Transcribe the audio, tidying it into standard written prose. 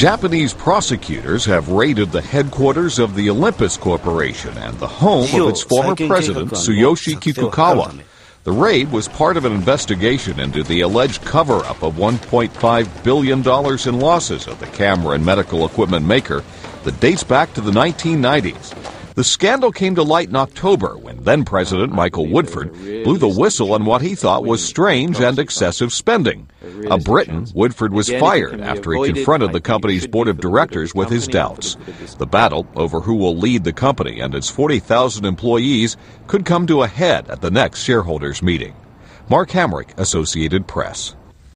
Japanese prosecutors have raided the headquarters of the Olympus Corporation and the home of its former president, Tsuyoshi Kikukawa. The raid was part of an investigation into the alleged cover-up of $1.5 billion in losses of the camera and medical equipment maker that dates back to the 1990s. The scandal came to light in October when then-President Michael Woodford blew the whistle on what he thought was strange and excessive spending. A Briton, Woodford was fired after he confronted the company's board of directors with his doubts. The battle over who will lead the company and its 40,000 employees could come to a head at the next shareholders' meeting. Mark Hamrick, Associated Press.